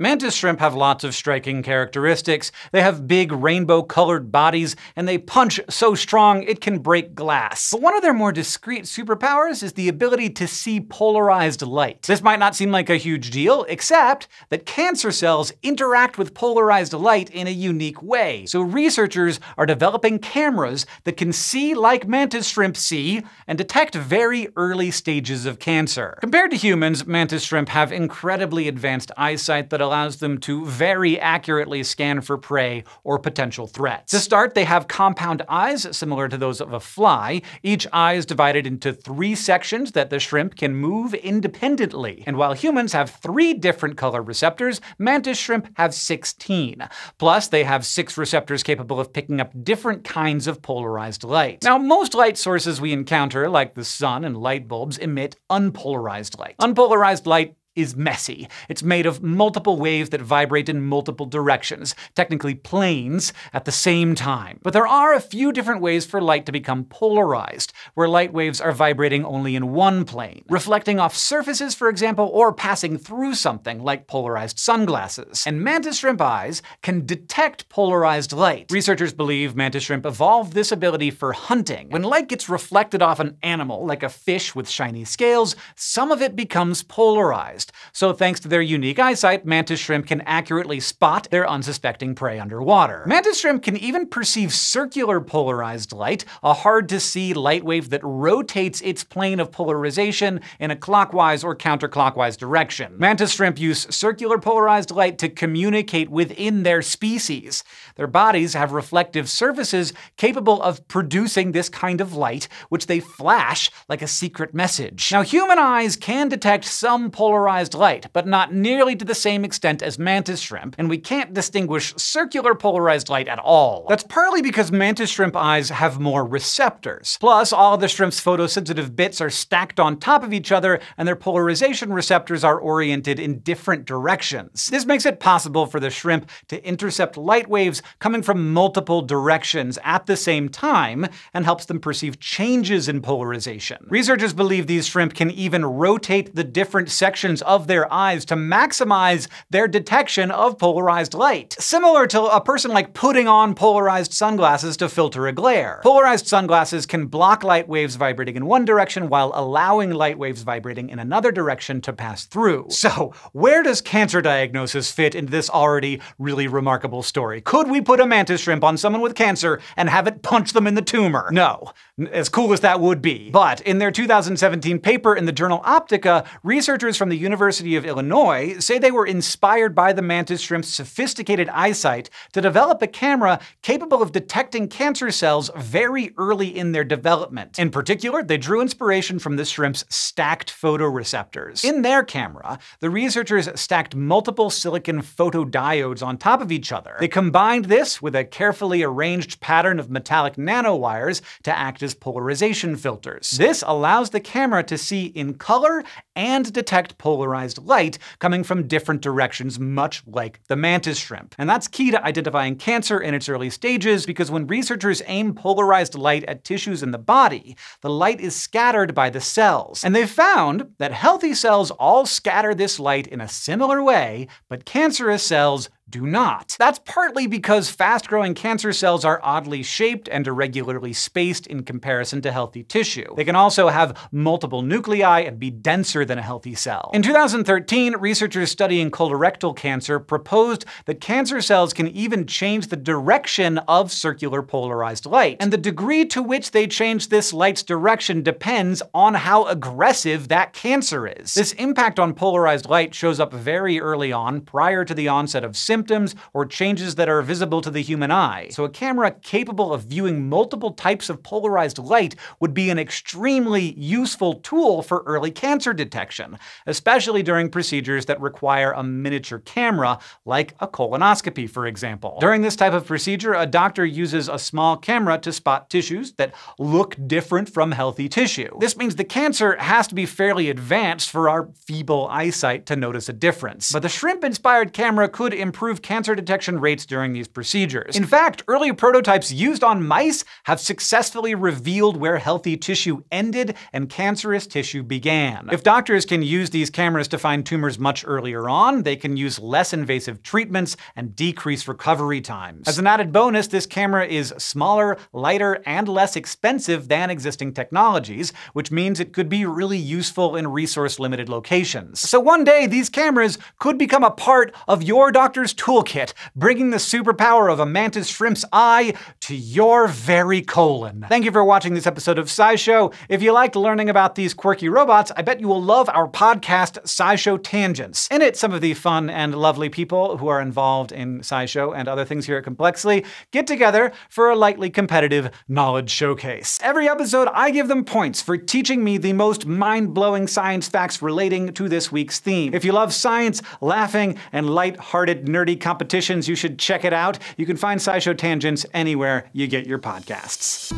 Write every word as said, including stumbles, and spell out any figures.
Mantis shrimp have lots of striking characteristics. They have big rainbow-colored bodies, and they punch so strong it can break glass. But one of their more discreet superpowers is the ability to see polarized light. This might not seem like a huge deal, except that cancer cells interact with polarized light in a unique way. So researchers are developing cameras that can see like mantis shrimp see and detect very early stages of cancer. Compared to humans, mantis shrimp have incredibly advanced eyesight that allows them to very accurately scan for prey or potential threats. To start, they have compound eyes similar to those of a fly. Each eye is divided into three sections that the shrimp can move independently. And while humans have three different color receptors, mantis shrimp have sixteen. Plus, they have six receptors capable of picking up different kinds of polarized light. Now, most light sources we encounter, like the sun and light bulbs, emit unpolarized light. Unpolarized light is messy. It's made of multiple waves that vibrate in multiple directions, technically planes, at the same time. But there are a few different ways for light to become polarized, where light waves are vibrating only in one plane, reflecting off surfaces, for example, or passing through something like polarized sunglasses. And mantis shrimp eyes can detect polarized light. Researchers believe mantis shrimp evolved this ability for hunting. When light gets reflected off an animal, like a fish with shiny scales, some of it becomes polarized. So thanks to their unique eyesight, mantis shrimp can accurately spot their unsuspecting prey underwater. Mantis shrimp can even perceive circular polarized light, a hard-to-see light wave that rotates its plane of polarization in a clockwise or counterclockwise direction. Mantis shrimp use circular polarized light to communicate within their species. Their bodies have reflective surfaces capable of producing this kind of light, which they flash like a secret message. Now, human eyes can detect some polarized light, but not nearly to the same extent as mantis shrimp, and we can't distinguish circular polarized light at all. That's partly because mantis shrimp eyes have more receptors. Plus, all of the shrimp's photosensitive bits are stacked on top of each other, and their polarization receptors are oriented in different directions. This makes it possible for the shrimp to intercept light waves coming from multiple directions at the same time, and helps them perceive changes in polarization. Researchers believe these shrimp can even rotate the different sections of their eyes to maximize their detection of polarized light. Similar to a person like putting on polarized sunglasses to filter a glare. Polarized sunglasses can block light waves vibrating in one direction while allowing light waves vibrating in another direction to pass through. So, where does cancer diagnosis fit into this already really remarkable story? Could we put a mantis shrimp on someone with cancer and have it punch them in the tumor? No. As cool as that would be. But in their two thousand seventeen paper in the journal Optica, researchers from the University University of Illinois say they were inspired by the mantis shrimp's sophisticated eyesight to develop a camera capable of detecting cancer cells very early in their development. In particular, they drew inspiration from the shrimp's stacked photoreceptors. In their camera, the researchers stacked multiple silicon photodiodes on top of each other. They combined this with a carefully arranged pattern of metallic nanowires to act as polarization filters. This allows the camera to see in color and detect polarization polarized light coming from different directions, much like the mantis shrimp. And that's key to identifying cancer in its early stages, because when researchers aim polarized light at tissues in the body, the light is scattered by the cells. And they've found that healthy cells all scatter this light in a similar way, but cancerous cells do not. That's partly because fast-growing cancer cells are oddly shaped and irregularly spaced in comparison to healthy tissue. They can also have multiple nuclei and be denser than a healthy cell. In two thousand thirteen, researchers studying colorectal cancer proposed that cancer cells can even change the direction of circular polarized light. And the degree to which they change this light's direction depends on how aggressive that cancer is. This impact on polarized light shows up very early on, prior to the onset of symptoms. symptoms or changes that are visible to the human eye. So a camera capable of viewing multiple types of polarized light would be an extremely useful tool for early cancer detection, especially during procedures that require a miniature camera, like a colonoscopy, for example. During this type of procedure, a doctor uses a small camera to spot tissues that look different from healthy tissue. This means the cancer has to be fairly advanced for our feeble eyesight to notice a difference. But the shrimp-inspired camera could improve improve cancer detection rates during these procedures. In fact, early prototypes used on mice have successfully revealed where healthy tissue ended and cancerous tissue began. If doctors can use these cameras to find tumors much earlier on, they can use less invasive treatments and decrease recovery times. As an added bonus, this camera is smaller, lighter, and less expensive than existing technologies, which means it could be really useful in resource-limited locations. So one day, these cameras could become a part of your doctor's toolkit, bringing the superpower of a mantis shrimp's eye to your very colon. Thank you for watching this episode of SciShow. If you liked learning about these quirky robots, I bet you will love our podcast, SciShow Tangents. In it, some of the fun and lovely people who are involved in SciShow and other things here at Complexly get together for a lightly competitive knowledge showcase. Every episode, I give them points for teaching me the most mind-blowing science facts relating to this week's theme. If you love science, laughing, and light-hearted, nerdy competitions, you should check it out. You can find SciShow Tangents anywhere you get your podcasts.